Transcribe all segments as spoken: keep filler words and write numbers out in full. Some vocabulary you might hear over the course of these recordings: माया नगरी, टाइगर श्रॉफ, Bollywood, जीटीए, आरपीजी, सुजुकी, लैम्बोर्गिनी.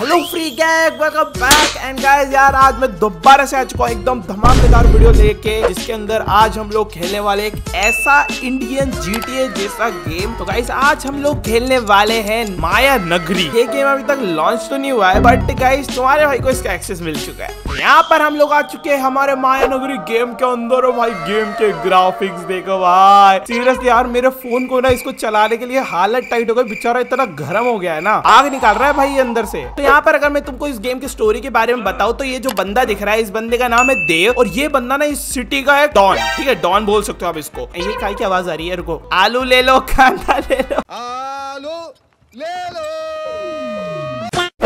Hello free gag, welcome back. And guys यार, आज मैं दोबारा से आ चुका हूँ एकदम धमाकेदार वीडियो लेके, जिसके अंदर आज हम लोग खेलने वाले एक ऐसा इंडियन जीटीए जैसा गेम। तो गाइस आज हम लोग खेलने वाले हैं माया नगरी। ये गेम अभी तक लॉन्च तो नहीं हुआ है, बट गाइस तुम्हारे भाई को इसका एक्सेस मिल चुका है। यहाँ पर हम लोग आ चुके हैं हमारे माया नगरी गेम के अंदर। और भाई गेम के ग्राफिक्स देखो भाई, सीरियसली यार मेरे फोन को ना इसको चलाने के लिए हालत टाइट हो गई, बेचारा इतना गर्म हो गया है ना, आग निकाल रहा है भाई अंदर से। तो यहाँ पर अगर मैं तुमको इस गेम की स्टोरी के बारे में बताऊं तो ये जो बंदा दिख रहा है, इस बंदे का नाम है देव, और ये बंदा ना इस सिटी का है डॉन। ठीक है, डॉन बोल सकते हो आप इसको। ये काय की आवाज आ रही है, रुको। आलू ले लो, खाना ले लो, आलू ले लो।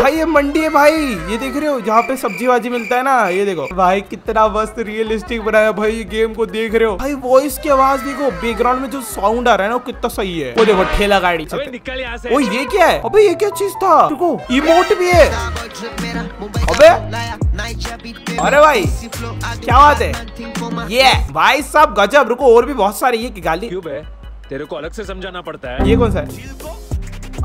भाई ये मंडी है भाई, ये देख रहे हो जहाँ पे सब्जी वाजी मिलता है ना, ये देखो भाई कितना मस्त रियलिस्टिक बनाया भाई ये गेम को। देख रहे हो भाई वॉइस की आवाज देखो, बैकग्राउंड में जो साउंड आ रहा है ना वो कितना सही है। वो देखो ठेला गाड़ी, निकल यहाँ से। वो ये क्या है अबे, ये क्या चीज था? देखो इमोट भी है अबे, अरे भाई क्या बात है ये भाई साहब गजब। रुको और भी बहुत सारे, ये गाली क्यूब है, तेरे को अलग से समझाना पड़ता है। ये कौन सा है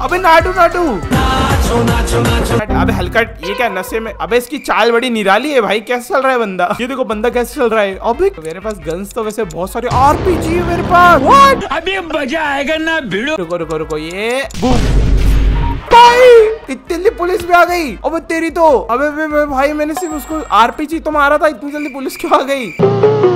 अबे? नाटू नाटू नाचो नाचो नाचो। अबे हलकट, ये क्या नशे में? अबे इसकी चाल बड़ी निराली है भाई, कैसे चल रहा है बंदा। ये देखो बंदा कैसे चल रहा है। अबे मेरे पास गन्स तो वैसे बहुत सारे, आरपीजी है मेरे पास। व्हाट अभी मजा आएगा ना भिड़ो। रुको रुको रुको, ये बूम भाई इतनी जल्दी पुलिस भी आ गई। अबे तेरी तो अबे, अबे, अबे भाई मैंने सिर्फ उसको आरपीजी तो मारा था, इतनी जल्दी पुलिस क्यों आ गई?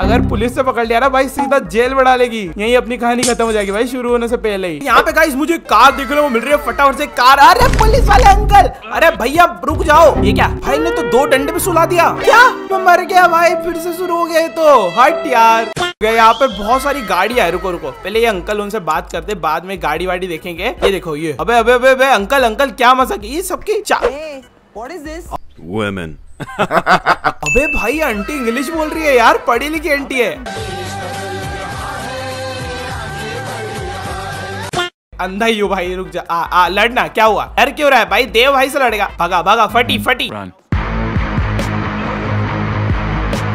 अगर पुलिस से पकड़ लिया ना भाई सीधा जेल में डालेगी। यही अपनी कहानी खत्म हो जाएगी भाई शुरू होने से पहले ही। यहाँ पे गाइस मुझे कार दिख रही है, मिल रही है फटाफट से कार। अरे पुलिस वाले अंकल, अरे भैया रुक जाओ। ये क्या भाई ने तो दो डंडे पे सुला दिया क्या? मैं मर गया भाई, फिर से शुरू हो गए तो हट यार। यहाँ पे बहुत सारी गाड़ियां है, रुको रुको पहले ये अंकल उनसे बात करते, बाद में गाड़ी वाड़ी देखेंगे। ये देखो ये, अबे अबे अबे अंकल अंकल क्या मजाक ये सबकी। अबे भाई आंटी इंग्लिश बोल रही है यार, पढ़ी लिखी आंटी है। अंधा ही हूँ भाई, रुक जा। आ, आ, लड़ना क्या हुआ? डर क्यों रहा है भाई? देव भाई से लड़ेगा, भागा भागा फटी फटी।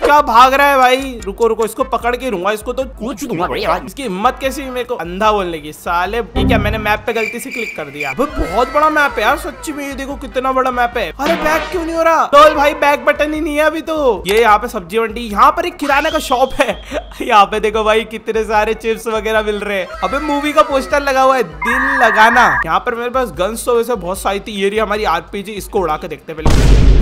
क्या भाग रहा है भाई? रुको रुको इसको पकड़ के रूंगा, इसको तो कुछ दूंगा भाई। इसकी हिम्मत कैसी मेरे को अंधा बोलने की साले। ठीक है मैंने मैप पे गलती से क्लिक कर दिया। बहुत बड़ा मैप है यार सच्ची में, ये देखो कितना बड़ा मैप है। अरे बैक क्यों नहीं हो रहा? तो भाई बैक बटन ही नहीं है अभी तो। ये यहाँ पे सब्जी मंडी, यहाँ पर एक किराने का शॉप है। यहाँ पे देखो भाई कितने सारे चिप्स वगैरह मिल रहे हैं। अबे मूवी का पोस्टर लगा हुआ है, दिल लगाना। यहाँ पर मेरे पास गन्स तो वैसे बहुत सारी थी। ये रही हमारी आरपीजी, इसको उड़ा के देखते पहले।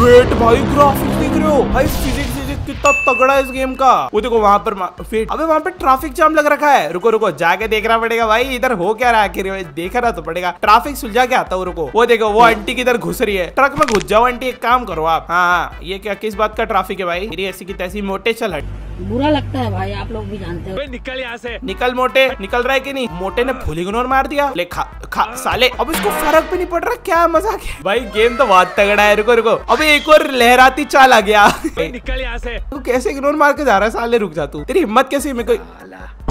वेट भाई ग्राफिक्स देख रहे हो भाई, फिजिक्स फिजिक्स कितना तगड़ा है इस गेम का। वो देखो वहाँ पर फिर, अबे वहाँ पर ट्रैफिक जाम लग रखा है। रुको रुको जाके देखना पड़ेगा भाई इधर हो क्या रहा है, देखना तो पड़ेगा। ट्रैफिक सुलझा के आता हूँ, रुको। वो देखो वो आंटी किधर घुस रही है, ट्रक में घुस जाओ आंटी, एक काम करो आप। हाँ हाँ ये क्या किस बात का ट्रैफिक है भाई, मेरी ऐसी की तैसी मोटे चल हट। बुरा लगता है भाई, आप लोग भी जानते हो। निकल यहाँ से, निकल मोटे, निकल रहा है कि नहीं? मोटे ने फूली गुनोर मार दिया ले खा खा साले। अब इसको फर्क भी नहीं पड़ रहा, क्या मजाक है भाई। गेम तो बहुत तगड़ा है। रुको रुको अबे एक और लहराती चाल आ गया। निकल यहाँ से, तू कैसे गुनोर मार के जा रहा है साले, रुक जा तू, तेरी हिम्मत कैसी है? मेरे को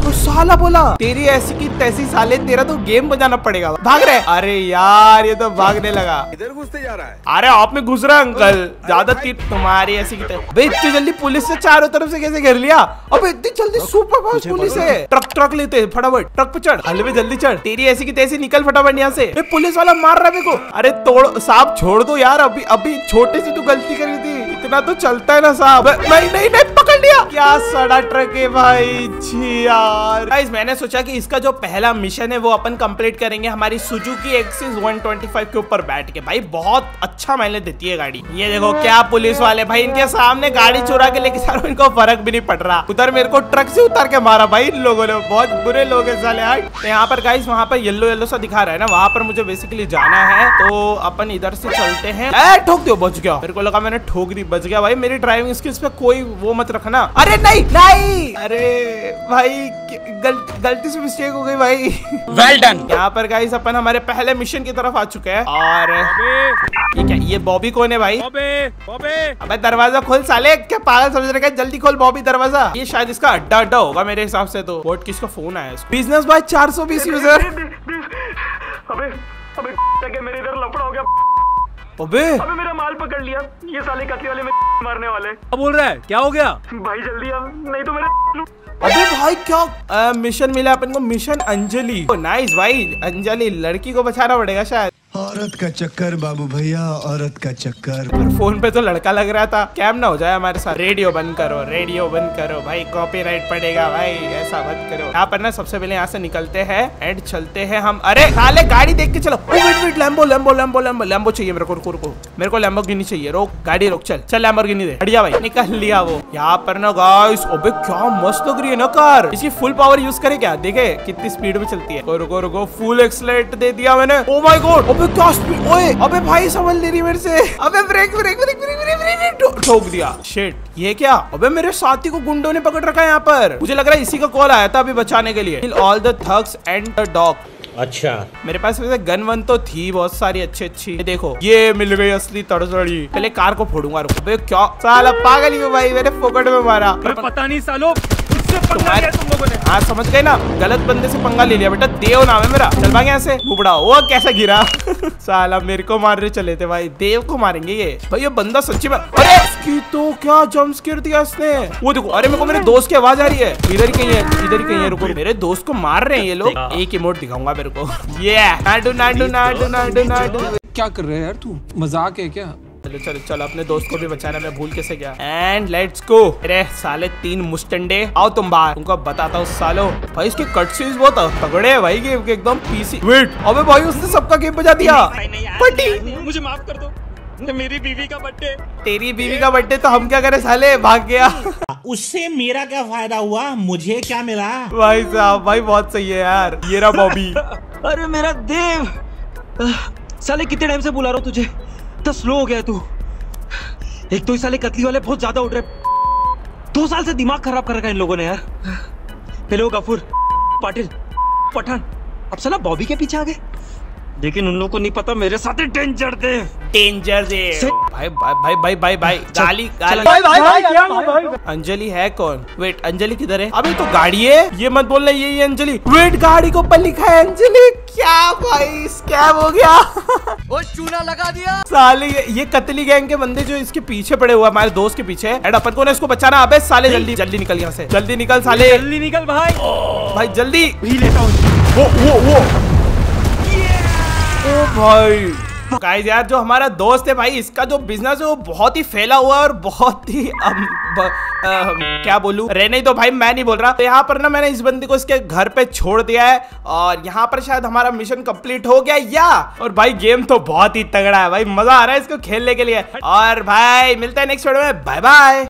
तो साला बोला तेरी ऐसी की तैसी साले, तेरा तो गेम बजाना पड़ेगा। भाग रहे, अरे यार ये तो भागने लगा, इधर घुसते जा रहा है। अरे आप में घुस रहा है अंकल, ज्यादा तीर तुम्हारी ऐसी की भाई। इतनी जल्दी पुलिस से चारों तरफ से कैसे घेर लिया? अब इतनी जल्दी सुपर फास्ट पुलिस है। ट्रक ट्रक लेते हैं फटाफट, ट्रक पे चढ़ हलवे, जल्दी चढ़, तेरी ऐसी की तैसी, निकल फटाफट यहाँ से। पुलिस वाला मार रहा है मेरे को। अरे तोड़ साहब छोड़ दो यार, अभी अभी छोटे से तू गलती करी थी, इतना तो चलता है ना साहब। नहीं नहीं नहीं पकड़ लिया, क्या सड़ा ट्रक है भाई। छी यार गाइस मैंने सोचा कि इसका जो पहला मिशन है वो अपन कंप्लीट करेंगे हमारी सुजुकी एक्सिस एक सौ पच्चीस के ऊपर बैठ के। भाई बहुत अच्छा माइलेज देती है गाड़ी। ये देखो क्या पुलिस वाले भाई, इनके सामने गाड़ी चुरा के लेके जा रहा हूं, इनको फर्क भी नहीं पड़ रहा। उधर मेरे को ट्रक से उतार के मारा भाई इन लोगों ने, बहुत बुरे लोग है साले। आज यहाँ पर गाइस वहाँ पर येलो येलो सा दिखा रहा है ना, वहाँ पर मुझे बेसिकली जाना है, तो अपन इधर से चलते हैं। ठोक दो, बच गया, मेरे को लगा मैंने ठोक दी, बच गया भाई। मेरी ड्राइविंग स्किल्स पे कोई वो मत रखना। अरे नहीं नहीं, अरे भाई गल, गलती से मिस्टेक हो गई भाई। Well done. यहाँ पर गाइस अपन हमारे पहले मिशन की तरफ आ चुके हैं। और ये क्या, ये बॉबी कौन है भाई? बॉबी बॉबी अबे दरवाजा खोल साले, क्या पागल समझ रखा है? जल्दी खोल बॉबी दरवाजा। ये शायद इसका अड्डा अड्डा होगा मेरे हिसाब से। तो वोट किसका फोन आया? बिजनेस भाई चार सौ बीस यूजर। अबे अबे मेरे इधर लफड़ा हो गया। अबे अबे मेरा माल पकड़ लिया, ये साले कत्ले वाले में मारने वाले। क्या बोल रहा है, क्या हो गया भाई? जल्दी आ नहीं तो मेरे। अबे भाई क्या आ, मिशन मिला अपन को, मिशन अंजलि। ओ नाइस भाई, अंजलि लड़की को बचाना पड़ेगा शायद। औरत का चक्कर बाबू भैया, औरत का चक्कर। फोन पे तो लड़का लग रहा था, कैम ना हो जाए हमारे साथ। रेडियो बंद करो, रेडियो बंद करो भाई, कॉपीराइट पड़ेगा भाई, ऐसा बंद करो। यहाँ पर ना सबसे पहले यहाँ से निकलते हैं एंड चलते हैं हम। अरे साले गाड़ी देख के चलो। Wait wait, Lambo Lambo Lambo Lambo Lambo चाहिए मेरे को। रुको रुको, मेरे को लैम्बोर्गिनी चाहिए। रोक गाड़ी, रोक, चल चल लैम्बोर्गिनी दे। हटिया भाई, निकल लिया वो। यहाँ पर ना गाइस, अबे क्या मस्त लग रही है ना कार। इसकी फुल पावर यूज करे क्या, देखे कितनी स्पीड में चलती है। रुको रुको, फुल एक्सीलरेट दे दिया मैंने। ओ माय गॉड, अबे क्या स्पीड। ओए अबे भाई संभल ले रही मेरे से। अबे ब्रेक ब्रेक ब्रेक ब्रेक, ठोक दिया। शिट, ये क्या। अबे मेरे साथी को गुंडों ने पकड़ रखा है यहाँ पर। मुझे लग रहा है इसी का कॉल आया था अभी बचाने के लिए। All the thugs and the dog. अच्छा, मेरे पास वैसे गन वन तो थी बहुत सारी अच्छी अच्छी ये देखो, ये मिल गई असली तड़सड़ी। पहले कार को फोड़ूंगा। रुको, क्या साला पागल ही हो भाई, मेरे फोकट में मारा। पता नहीं सालो, तुम्हारे तुम लोगों ने। हाँ समझ गए ना, गलत बंदे से पंगा ले लिया बेटा। देव नाम है मेरा। चल भाग यहाँ से, बुबड़ा। वो कैसा गिरा साला, मेरे को मारने चले थे भाई, देव को मारेंगे ये भाई। ये बंदा सच्ची में, अरे इसकी तो क्या जंप स्केयर दिया इसने। वो देखो, अरे मेरे को मेरे दोस्त की आवाज आ रही है। इधर ही कहीं है, इधर ही कहीं है। रुको, मेरे दोस्त को मार रहे हैं ये लोग। एक इमोट दिखाऊंगा मेरे को। ये नाडू नाडू नाडू नाडू नाडू। क्या कर रहे हैं यार तू, मजाक है क्या। चलो चलो चलो, अपने दोस्त को भी बचाना, मैं भूल कैसे गया। And let's go. अरे साले तीन मुस्टंडे, आओ तुम बाहर, तुमको बताता हूँ सालो। भाई इसके कटसीज बहुत तगड़े हैं भाई, गेम के एकदम पीसी। वेट, अबे भाई उसने सबका गेम बजा दिया। नहीं, नहीं, यार, पटी यार, नहीं, मुझे माफ कर दो, मेरी बीवी का बर्थडे। तेरी बीवी का बर्थडे तो हम क्या करें साले, भाग गया। उससे मेरा क्या फायदा हुआ, मुझे क्या मिला। भाई साहब, भाई बहुत सही है यार। ये रहा बॉबी। अरे मेरा देव, साले कितने टाइम से बुला रहा हूँ तुझे, स्लो हो गया तू। एक तो इस साले कतली वाले बहुत ज्यादा उड़ रहे। दो साल से दिमाग खराब कर रखा है इन लोगों ने यार। पहले वो गफूर, पाटिल, पठान, अब साला बॉबी के पीछे आ गए। लेकिन उन लोगों को नहीं पता मेरे साथ डेंजर दे, डेंजर दे। भाई भाई भाई भाई भाई, गाली गाली। भाई भाई भाई, अंजलि है कौन। वेट, अंजलि किधर है। अभी तो गाड़ी है, ये मत बोलना यही अंजलि। वेट, गाड़ी को ऊपर लिखा है अंजलि। क्या भाई स्कैम हो गया, वो चूना लगा दिया साले। ये, ये कतली गैंग के बंदे जो इसके पीछे पड़े हुआ हमारे दोस्त के पीछे। एंड अपन को ना इसको बचाना। अबे साले जल्दी जल्दी निकल यहाँ से, जल्दी निकल साले, जल्दी निकल भाई भाई जल्दी। भी लेता हूँ वो वो वो ओ भाई। गाइस यार, जो हमारा दोस्त है भाई, इसका जो बिजनेस है वो बहुत ही फैला हुआ है और बहुत ही अब ब... Uh, क्या बोलूं, रहने तो भाई मैं नहीं बोल रहा। तो यहाँ पर ना मैंने इस बंदी को इसके घर पे छोड़ दिया है और यहाँ पर शायद हमारा मिशन कंप्लीट हो गया या। और भाई गेम तो बहुत ही तगड़ा है भाई, मजा आ रहा है इसको खेलने के लिए। और भाई मिलते हैं नेक्स्ट वीडियो में, बाय बाय।